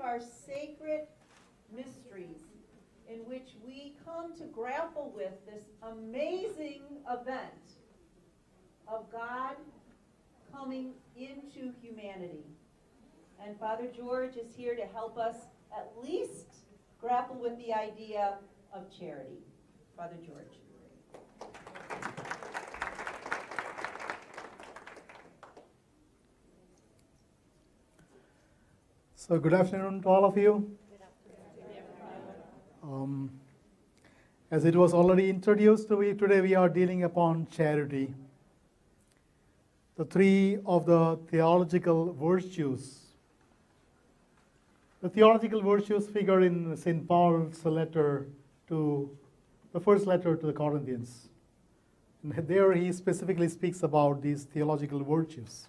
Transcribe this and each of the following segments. Our sacred mysteries in which we come to grapple with this amazing event of God coming into humanity. And Father George is here to help us at least grapple with the idea of charity. Father George. So good afternoon to all of you. As it was already introduced to me, today we are dealing upon charity. The three of the theological virtues. The theological virtues figure in Saint Paul's letter to the first letter to the Corinthians. And there he specifically speaks about these theological virtues.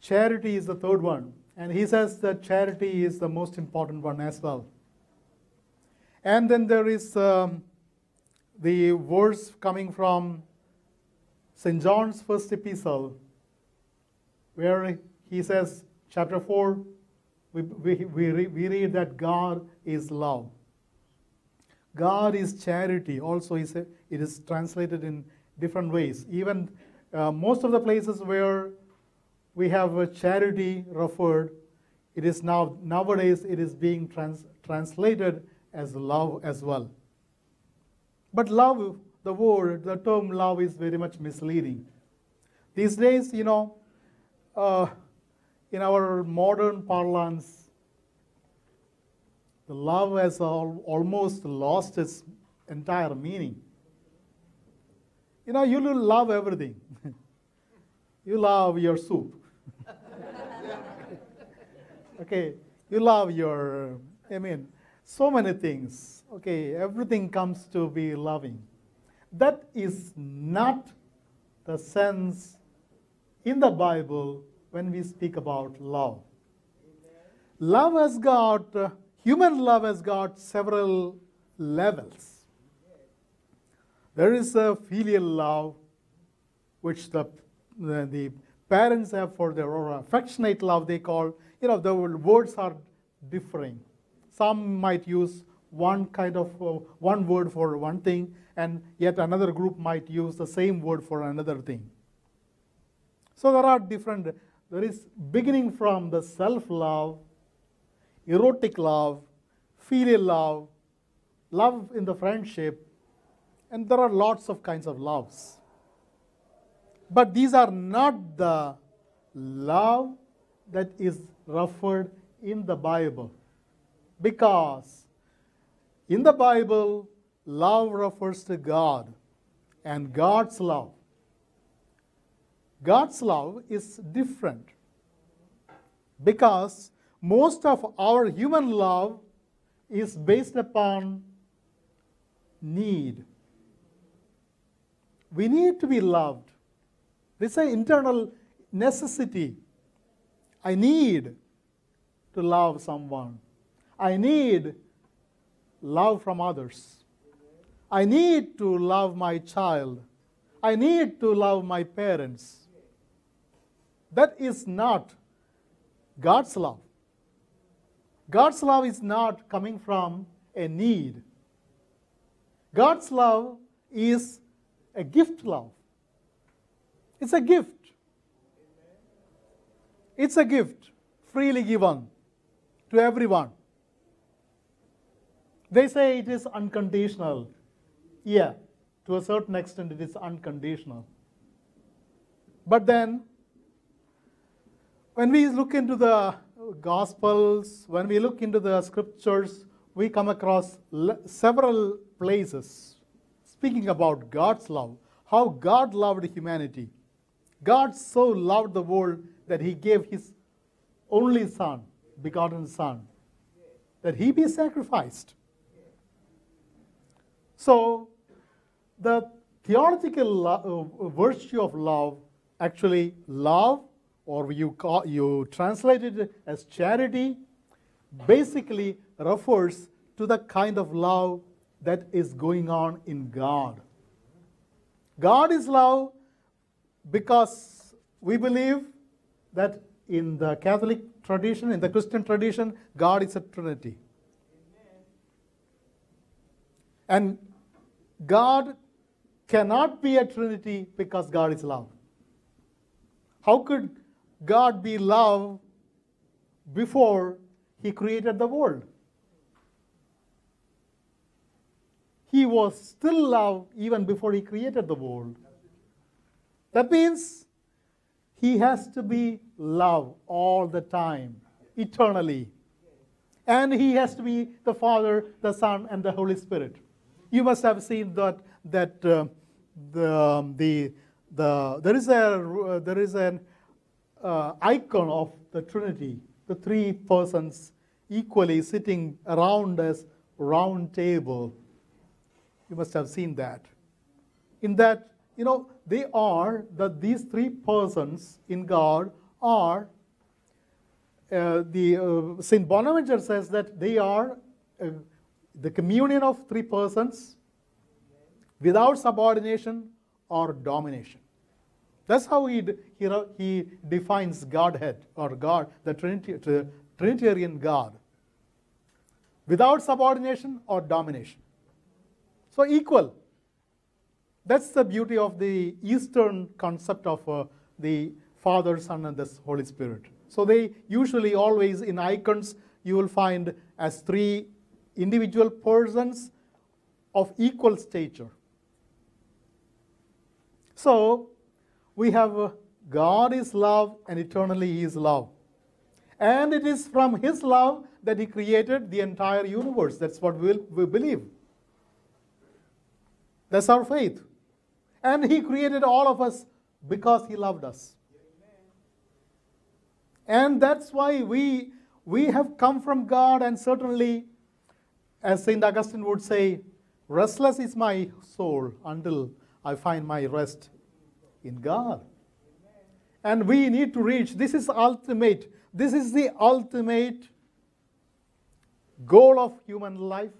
Charity is the third one, and he says that charity is the most important one as well. And then there is the verse coming from St. John's first epistle, where he says, chapter 4, we read that God is love. God is charity. Also, it is translated in different ways. Even most of the places where we have a charity referred, it is nowadays it is being translated as love as well. But love, the word, the term love is very much misleading. These days, you know, in our modern parlance, the love has almost lost its entire meaning. You know, you love everything. You love your soup. Okay, you love your, so many things. Okay, everything comes to be loving. That is not the sense in the Bible when we speak about love. Love has got, human love has got several levels. There is a filial love, which the parents have for their own affectionate love, they call, you know, the words are differing. Some might use one kind of, one word for one thing, and yet another group might use the same word for another thing. So there are different, there is beginning from the self-love, erotic love, filial love, love in the friendship, and there are lots of kinds of loves. But these are not the love that is referred in the Bible. Because in the Bible, love refers to God and God's love. God's love is different. Because most of our human love is based upon need. We need to be loved. It's an internal necessity. I need to love someone. I need love from others. I need to love my child. I need to love my parents. That is not God's love. God's love is not coming from a need. God's love is a gift love. It's a gift. It's a gift freely given to everyone. They say it is unconditional. Yeah, to a certain extent it is unconditional. But then, when we look into the Gospels, when we look into the Scriptures, we come across several places speaking about God's love, how God loved humanity. God so loved the world that He gave His only Son, begotten Son, that He be sacrificed. So, the theological virtue of love, actually love, or you translate it as charity, basically refers to the kind of love that is going on in God. God is love because we believe that in the Catholic tradition, in the Christian tradition, God is a Trinity. And God cannot be a Trinity because God is love. How could God be love before He created the world? He was still love even before He created the world. That means He has to be love all the time, eternally. And He has to be the Father, the Son, and the Holy Spirit. You must have seen that there is an icon of the Trinity, the three persons equally sitting around this round table. You must have seen that. In that, you know, they are that these three persons in God are. Saint Bonaventure says that they are the communion of three persons without subordination or domination. That's how he defines Godhead or God, the Trinitarian God. Without subordination or domination. So equal. That's the beauty of the Eastern concept of the Father, Son, and the Holy Spirit. So they usually always in icons you will find as three individual persons of equal stature. So we have God is love and eternally He is love. And it is from His love that He created the entire universe. That's what we believe. That's our faith. And He created all of us because He loved us. And that's why we have come from God, and certainly, as Saint Augustine would say, restless is my soul until I find my rest in God. And we need to reach, this is ultimate, this is the ultimate goal of human life,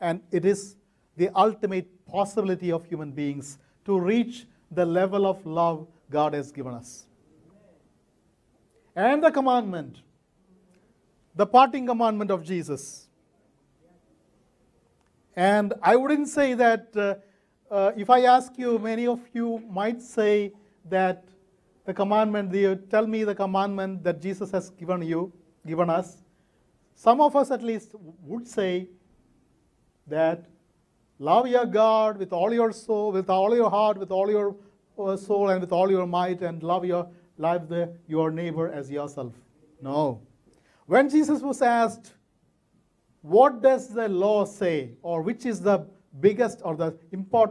and it is the ultimate possibility of human beings to reach the level of love God has given us. And the commandment, the parting commandment of Jesus. And I wouldn't say that, if I ask you, many of you might say that the commandment, tell me the commandment that Jesus has given us. Some of us at least would say that love your God with all your soul, with all your heart, with all your soul, and with all your might, and love your neighbor as yourself. No. When Jesus was asked, what does the law say, or which is the biggest or the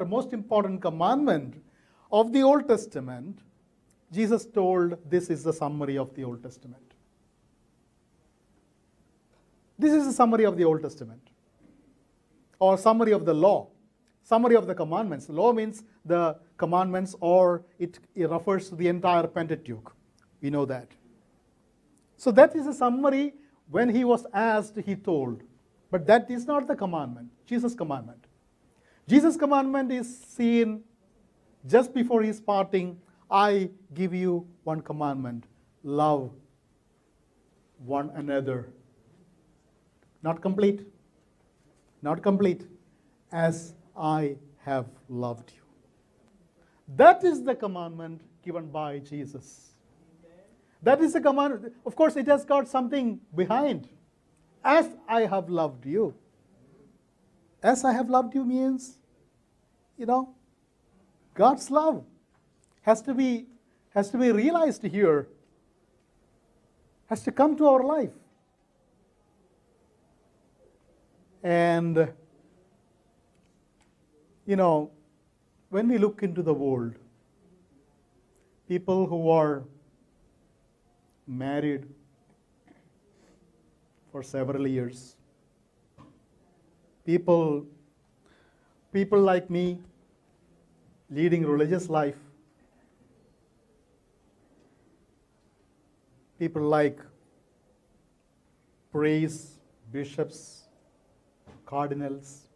most important commandment of the Old Testament, Jesus told, this is the summary of the Old Testament. This is the summary of the Old Testament, or summary of the law, summary of the commandments. Law means the commandments, or it refers to the entire Pentateuch. We know that. So that is a summary. When He was asked, He told. But that is not the commandment, Jesus' commandment. Jesus' commandment is seen just before His parting. I give you one commandment, love one another. Not complete. Not complete. As I have loved you. That is the commandment given by Jesus. That is the commandment. Of course, it has got something behind. As I have loved you. As I have loved you means, you know, God's love has to be realized here. Has to come to our life. And, you know, when we look into the world, people who are married for several years, people like me leading religious life, people like priests, bishops, cardinals.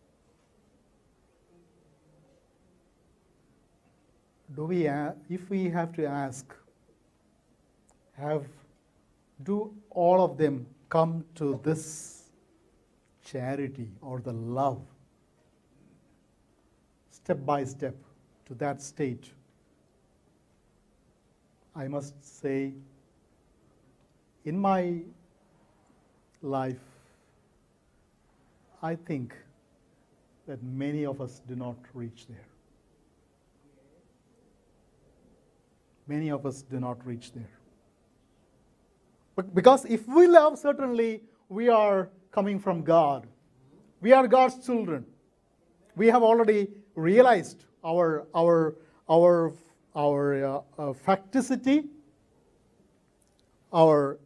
If we have to ask, do all of them come to this charity or the love, step by step, to that stage? I must say, in my life, I think that many of us do not reach there. Many of us do not reach there. But because if we love, certainly we are coming from God. We are God's children. We have already realized our facticity, our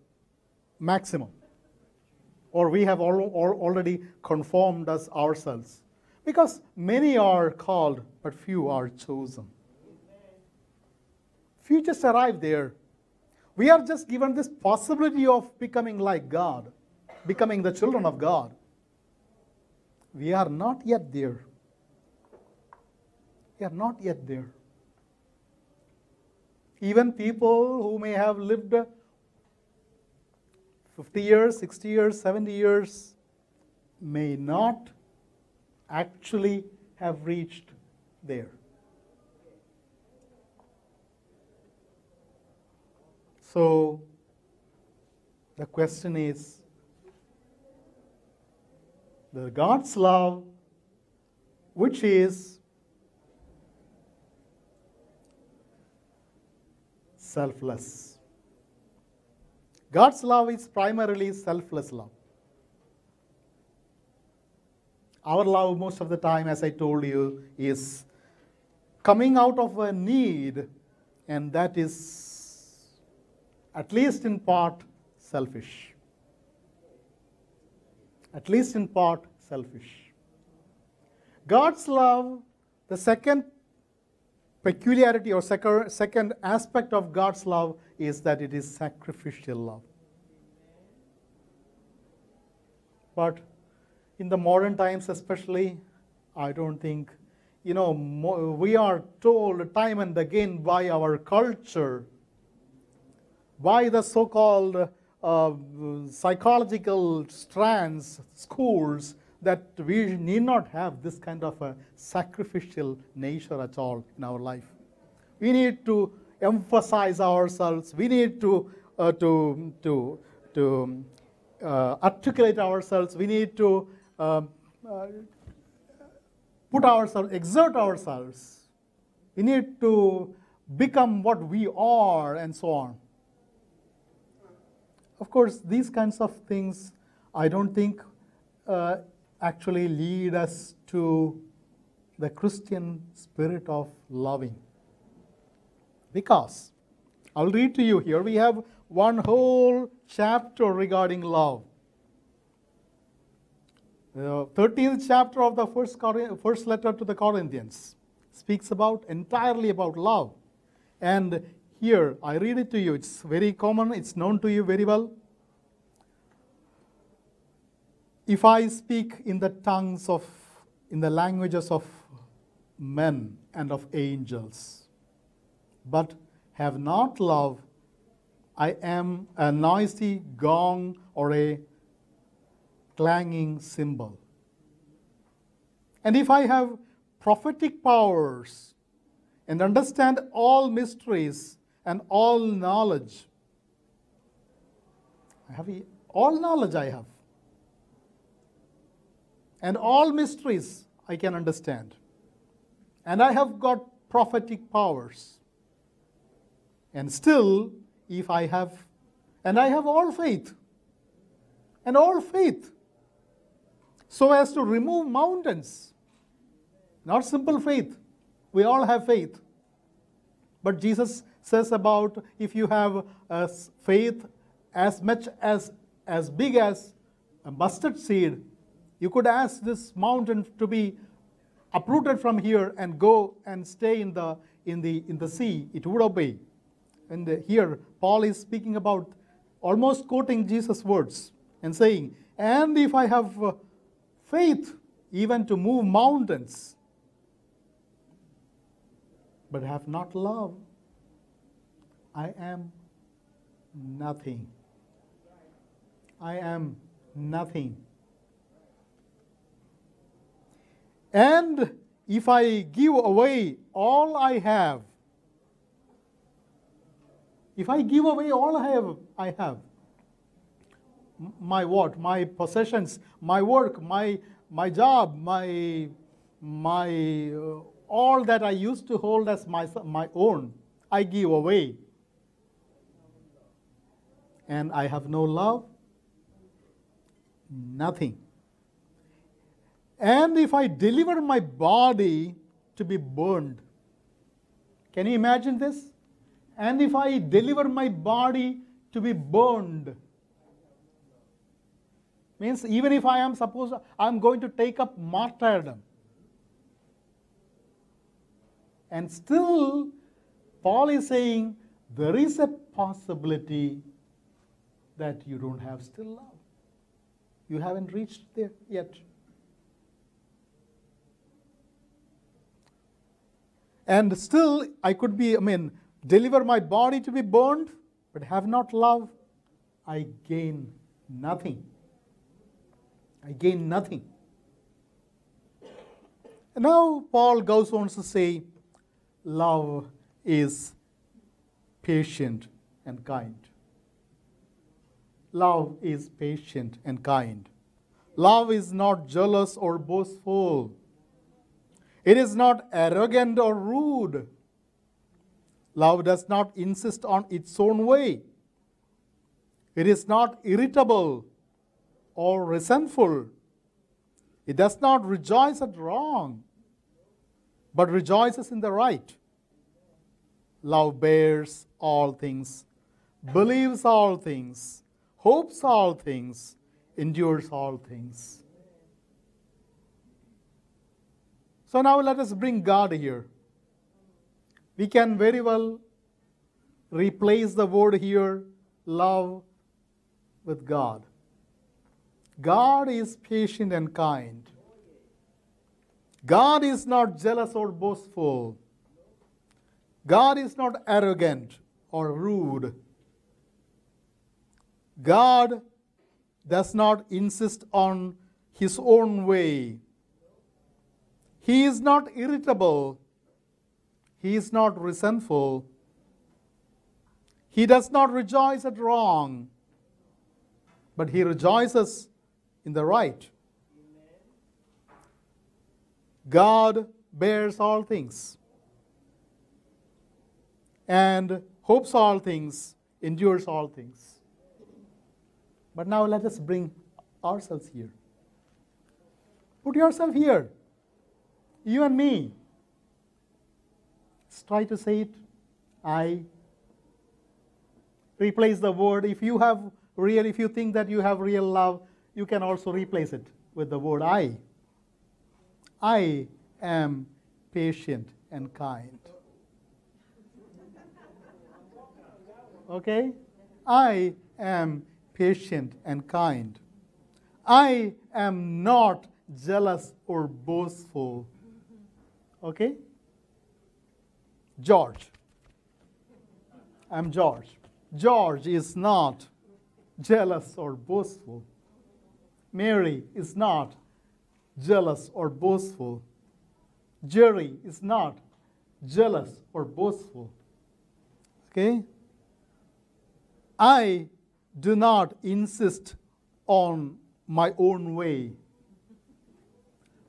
maximum. Or we have already conformed us ourselves. Because many are called, but few are chosen. Few just arrive there. We are just given this possibility of becoming like God, becoming the children of God. We are not yet there. We are not yet there. Even people who may have lived 50 years, 60 years, 70 years, may not actually have reached there. So, the question is, the God's love, which is selfless. God's love is primarily selfless love. Our love, most of the time, as I told you, is coming out of a need, and that is, at least in part, selfish. At least in part, selfish. God's love, the second peculiarity or second aspect of God's love is that it is sacrificial love. But in the modern times especially, I don't think, you know, we are told time and again by our culture, by the so-called psychological strands, schools, that we need not have this kind of a sacrificial nature at all in our life. We need to emphasize ourselves. We need to articulate ourselves. We need to put ourselves, exert ourselves. We need to become what we are, and so on. Of course, these kinds of things, I don't think actually lead us to the Christian spirit of loving. Because, I'll read to you here, we have one whole chapter regarding love. The 13th chapter of the first letter to the Corinthians speaks about entirely about love. And here, I read it to you, it's very common, it's known to you very well. If I speak in the tongues of, in the languages of men and of angels, but have not love, I am a noisy gong or a clanging cymbal. And if I have prophetic powers and understand all mysteries and all knowledge, all knowledge I have. And all mysteries I can understand. And I have got prophetic powers. And still, if I have, and I have all faith. And all faith. So as to remove mountains. Not simple faith. We all have faith. But Jesus says about if you have faith as much as big as a mustard seed, you could ask this mountain to be uprooted from here and go and stay in the sea. It would obey. And here Paul is speaking about, almost quoting Jesus' words and saying, and if I have faith even to move mountains, but have not love, I am nothing. I am nothing. And if I give away all I have, if I give away all I have, my what? My possessions, my work, my job, my all that I used to hold as my own, I give away. And I have no love, nothing. And if I deliver my body to be burned, can you imagine this? And if I deliver my body to be burned, means even if I am supposed, I am going to take up martyrdom. And still, Paul is saying, there is a possibility that you don't have still love. You haven't reached there yet. And still, I could be, deliver my body to be burned, but have not love. I gain nothing. I gain nothing. And now, Paul goes on to say, love is patient and kind. Love is patient and kind. Love is not jealous or boastful. It is not arrogant or rude. Love does not insist on its own way. It is not irritable or resentful. It does not rejoice at wrong, but rejoices in the right. Love bears all things, believes all things, hopes all things, endures all things. So now let us bring God here. We can very well replace the word here, love, with God. God is patient and kind. God is not jealous or boastful. God is not arrogant or rude. God does not insist on his own way. He is not irritable. He is not resentful. He does not rejoice at wrong, but he rejoices in the right. God bears all things and hopes all things, endures all things. But now let us bring ourselves here. Put yourself here. You and me. Let's try to say it. I. Replace the word. If you think that you have real love, you can also replace it with the word I. I am patient and kind. Okay? I am patient and kind. I am not jealous or boastful. Okay? George. I'm George. George is not jealous or boastful. Mary is not jealous or boastful. Jerry is not jealous or boastful. Okay? I do not insist on my own way.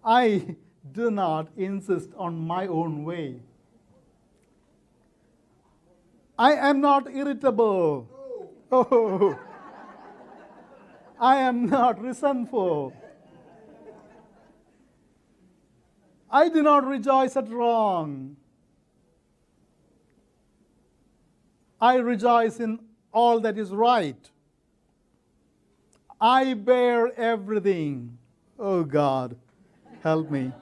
I do not insist on my own way. I am not irritable. Oh. I am not resentful. I do not rejoice at wrong. I rejoice in all that is right. I bear everything. Oh God, help me.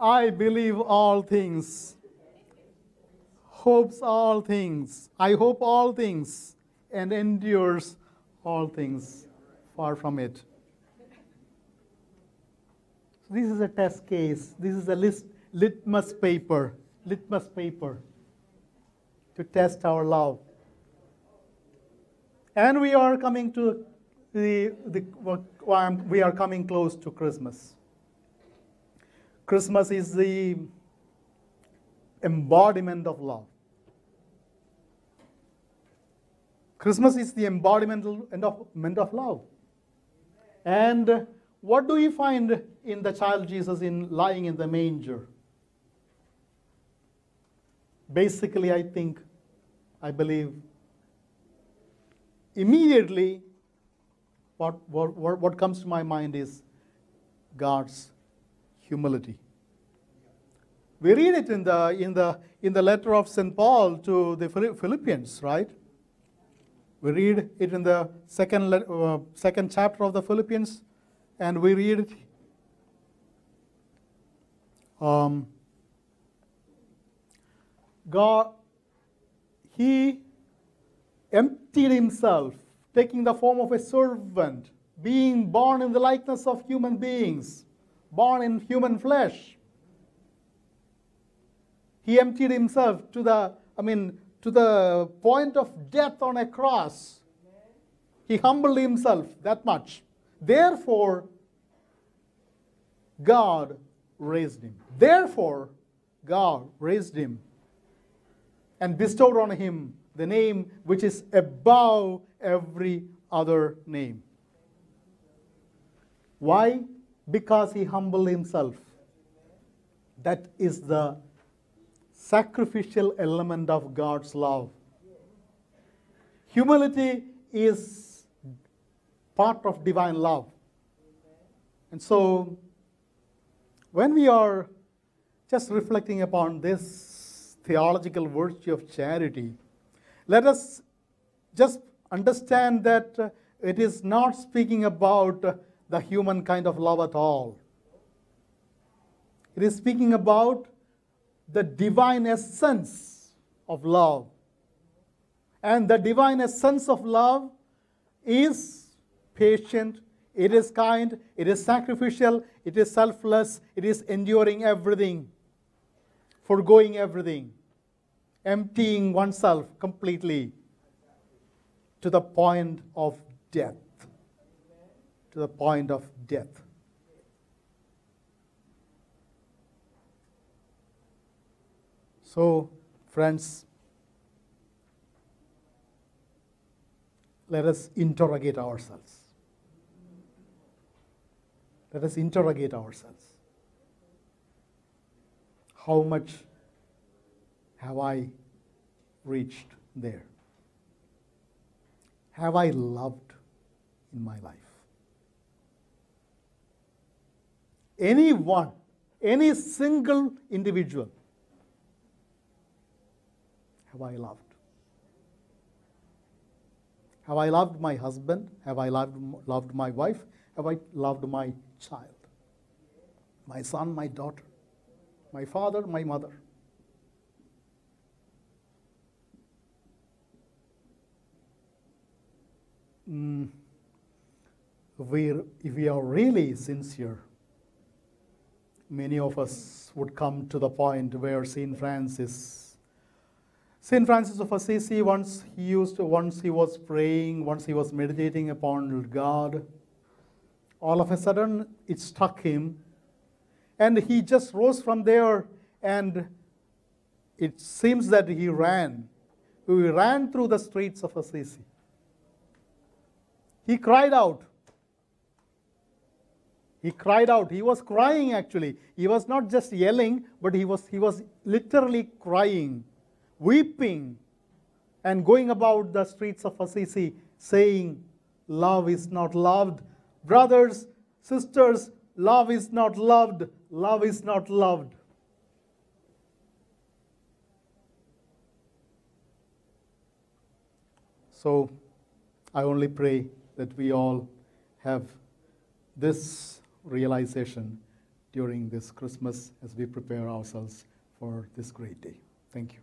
I believe all things. Hopes all things. I hope all things. And endures all things. Far from it. So this is a test case. This is a litmus paper to test our love. And we are coming to we are coming close to Christmas. Christmas is the embodiment of love. Christmas is the embodiment of love. And what do we find in the child Jesus lying in the manger? Basically, I believe, immediately what comes to my mind is God's humility. We read it in the letter of Saint Paul to the Philippians, right? We read it in the second chapter of the Philippians, and we read it. God, He emptied Himself, taking the form of a servant, being born in the likeness of human beings, born in human flesh. He emptied Himself to the point of death on a cross. He humbled Himself that much. Therefore, God raised Him. Therefore, God raised Him and bestowed on Him the name which is above every other name. Why? Because He humbled Himself. That is the sacrificial element of God's love. Humility is part of divine love. And so, when we are just reflecting upon this theological virtue of charity, let us just understand that it is not speaking about the human kind of love at all. It is speaking about the divine essence of love. And the divine essence of love is patient, it is kind, it is sacrificial, it is selfless, it is enduring everything, forgoing everything, emptying oneself completely to the point of death. To the point of death. So, friends, let us interrogate ourselves. Let us interrogate ourselves. How much have I reached there? Have I loved in my life? Anyone, any single individual, have I loved? Have I loved my husband? Have I loved my wife? Have I loved my child? My son, my daughter, my father, my mother. If we are really sincere, many of us would come to the point where Saint Francis of Assisi, once he was praying, once he was meditating upon God, all of a sudden it struck him, and he just rose from there, and it seems that he ran. He ran through the streets of Assisi. He cried out. He cried out. He was crying actually. He was not just yelling, but he was literally crying, weeping, and going about the streets of Assisi saying, love is not loved. Brothers, sisters, love is not loved. Love is not loved. So, I only pray that we all have this realization during this Christmas as we prepare ourselves for this great day. Thank you.